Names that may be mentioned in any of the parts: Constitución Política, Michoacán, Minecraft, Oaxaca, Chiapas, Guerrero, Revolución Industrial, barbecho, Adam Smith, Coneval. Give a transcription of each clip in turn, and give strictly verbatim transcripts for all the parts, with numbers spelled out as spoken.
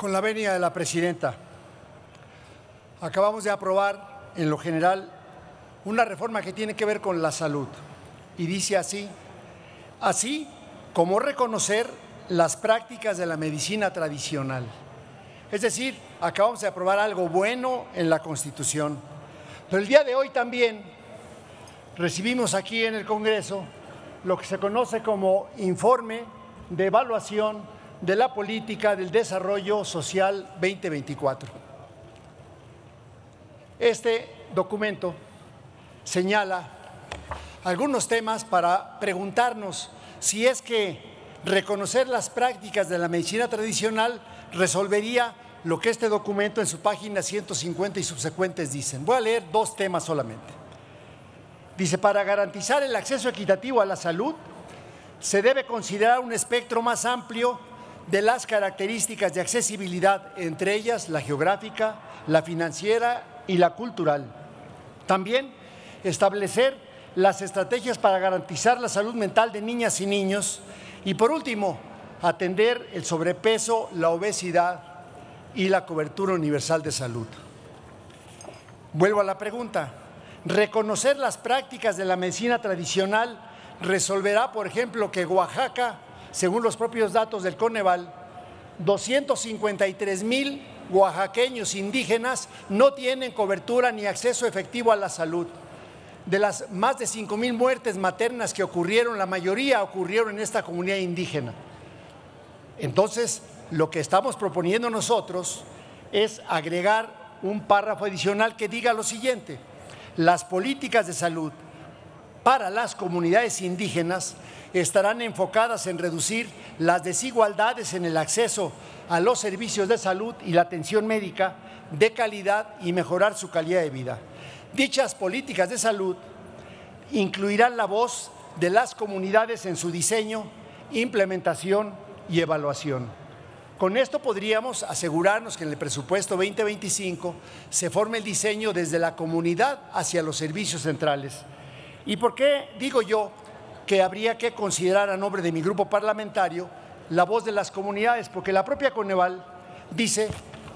Con la venia de la presidenta, acabamos de aprobar en lo general una reforma que tiene que ver con la salud y dice así, así como reconocer las prácticas de la medicina tradicional. Es decir, acabamos de aprobar algo bueno en la Constitución. Pero el día de hoy también recibimos aquí en el Congreso lo que se conoce como informe de evaluación de la política del desarrollo social veinte veinticuatro. Este documento señala algunos temas para preguntarnos si es que reconocer las prácticas de la medicina tradicional resolvería lo que este documento en su página ciento cincuenta y subsecuentes dicen. Voy a leer dos temas solamente. Dice, para garantizar el acceso equitativo a la salud, se debe considerar un espectro más amplio de las características de accesibilidad, entre ellas la geográfica, la financiera y la cultural. También establecer las estrategias para garantizar la salud mental de niñas y niños. Y por último, atender el sobrepeso, la obesidad y la cobertura universal de salud. Vuelvo a la pregunta. ¿Reconocer las prácticas de la medicina tradicional resolverá, por ejemplo, que Oaxaca, según los propios datos del Coneval, doscientos cincuenta y tres mil oaxaqueños indígenas no tienen cobertura ni acceso efectivo a la salud? De las más de cinco mil muertes maternas que ocurrieron, la mayoría ocurrieron en esta comunidad indígena. Entonces, lo que estamos proponiendo nosotros es agregar un párrafo adicional que diga lo siguiente: las políticas de salud para las comunidades indígenas estarán enfocadas en reducir las desigualdades en el acceso a los servicios de salud y la atención médica de calidad y mejorar su calidad de vida. Dichas políticas de salud incluirán la voz de las comunidades en su diseño, implementación y evaluación. Con esto podríamos asegurarnos que en el presupuesto veinte veinticinco se forme el diseño desde la comunidad hacia los servicios centrales. ¿Y por qué digo yo que habría que considerar a nombre de mi grupo parlamentario la voz de las comunidades? Porque la propia Coneval dice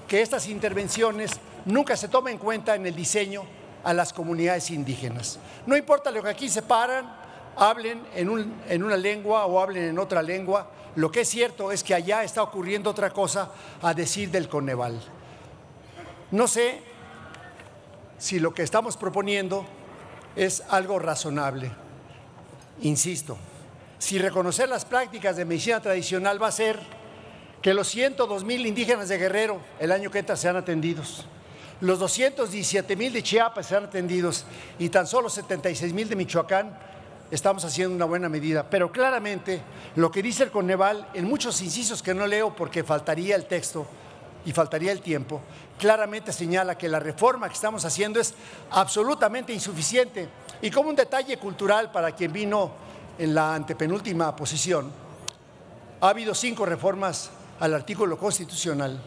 que estas intervenciones nunca se toman en cuenta en el diseño a las comunidades indígenas. No importa lo que aquí se paran, hablen en, un, en una lengua o hablen en otra lengua, lo que es cierto es que allá está ocurriendo otra cosa a decir del Coneval. No sé si lo que estamos proponiendo es algo razonable. Insisto, si reconocer las prácticas de medicina tradicional va a ser que los ciento dos mil indígenas de Guerrero el año que entra sean atendidos, los doscientos diecisiete mil de Chiapas sean atendidos y tan solo setenta y seis mil de Michoacán, estamos haciendo una buena medida. Pero claramente lo que dice el Coneval, en muchos incisos que no leo porque faltaría el texto y faltaría el tiempo, claramente señala que la reforma que estamos haciendo es absolutamente insuficiente. Y como un detalle cultural para quien vino en la antepenúltima posición, ha habido cinco reformas al artículo constitucional,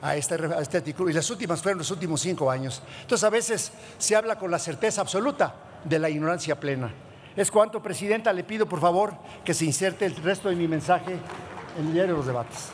a este, a este artículo, y las últimas fueron los últimos cinco años. Entonces a veces se habla con la certeza absoluta de la ignorancia plena. Es cuanto, Presidenta, le pido por favor que se inserte el resto de mi mensaje en el diario de los debates.